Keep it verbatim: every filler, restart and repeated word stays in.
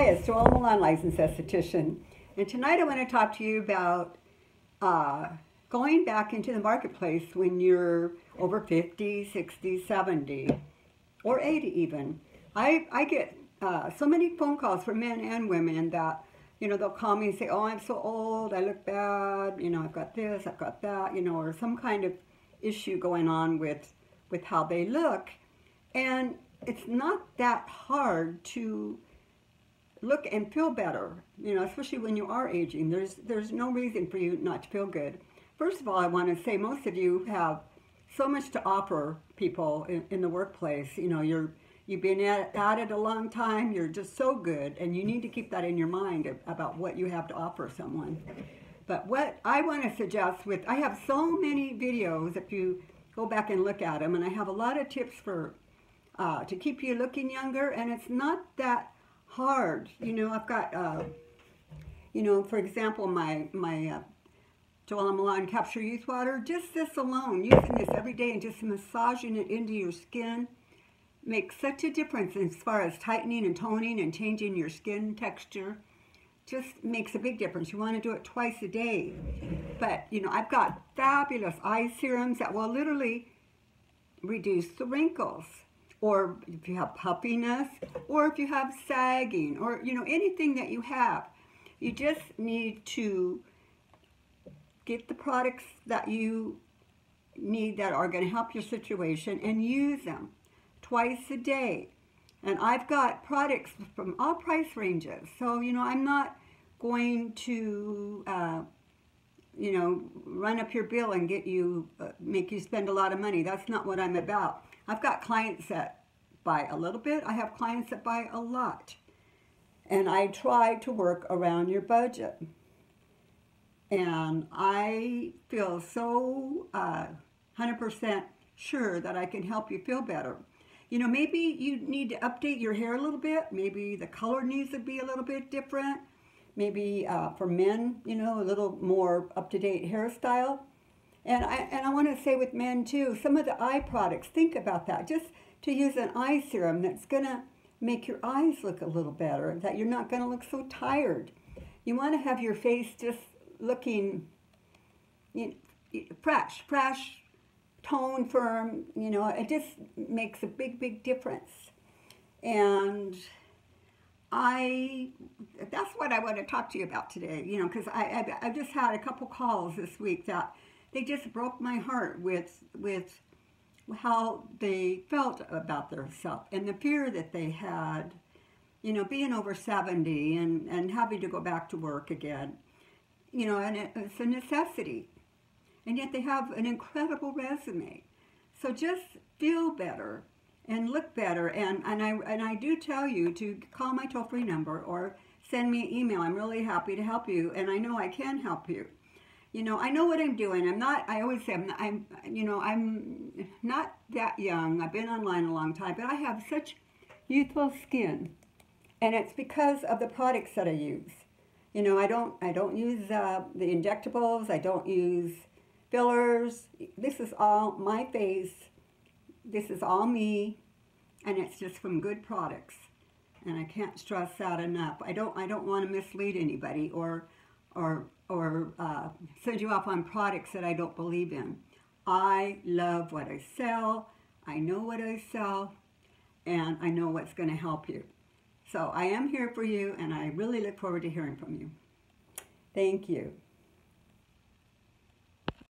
Hi, it's JoElla Milan, licensed esthetician, and tonight I want to talk to you about uh, going back into the marketplace when you're over fifty, sixty, seventy, or eighty even. I, I get uh, so many phone calls from men and women that, you know, they'll call me and say, oh, I'm so old, I look bad, you know, I've got this, I've got that, you know, or some kind of issue going on with, with how they look. And it's not that hard to look and feel better, you know, especially when you are aging. There's, there's no reason for you not to feel good. First of all, I want to say most of you have so much to offer people in, in the workplace. You know, you're, you've been at, at it a long time. You're just so good, and you need to keep that in your mind about what you have to offer someone. But what I want to suggest with, I have so many videos if you go back and look at them, and I have a lot of tips for Uh, to keep you looking younger, and it's not that hard. You know, I've got, uh, you know, for example, my my uh, JoElla Milan Capture Youth Water. Just this alone, using this every day and just massaging it into your skin makes such a difference as far as tightening and toning and changing your skin texture. Just makes a big difference. You want to do it twice a day. But, you know, I've got fabulous eye serums that will literally reduce the wrinkles. Or if you have puffiness, or if you have sagging, or, you know, anything that you have. You just need to get the products that you need that are going to help your situation and use them twice a day. And I've got products from all price ranges. So, you know, I'm not going to, uh, you know, run up your bill and get you, uh, make you spend a lot of money. That's not what I'm about. I've got clients that buy a little bit. I have clients that buy a lot. And I try to work around your budget. And I feel so uh, one hundred percent sure that I can help you feel better. You know, maybe you need to update your hair a little bit. Maybe the color needs to be a little bit different. Maybe uh, for men, you know, a little more up-to-date hairstyle. And I, and I want to say with men, too, some of the eye products, think about that. Just to use an eye serum that's going to make your eyes look a little better, that you're not going to look so tired. You want to have your face just looking, you know, fresh, fresh, tone, firm. You know, it just makes a big, big difference. And I, that's what I want to talk to you about today, you know, because I, I, I've just had a couple calls this week that they just broke my heart with with how they felt about themselves and the fear that they had, you know, being over seventy and, and having to go back to work again. You know, and it, it's a necessity. And yet they have an incredible resume. So just feel better and look better. And, and, I, and I do tell you to call my toll-free number or send me an email. I'm really happy to help you, and I know I can help you. You know, I know what I'm doing. I'm not, I always say, I'm, not, I'm, you know, I'm not that young. I've been online a long time, but I have such youthful skin. And it's because of the products that I use. You know, I don't, I don't use uh, the injectables. I don't use fillers. This is all my face. This is all me. And it's just from good products. And I can't stress that enough. I don't, I don't want to mislead anybody or, or, or uh, send you off on products that I don't believe in. I love what I sell, I know what I sell, and I know what's going to help you. So I am here for you, and I really look forward to hearing from you. Thank you.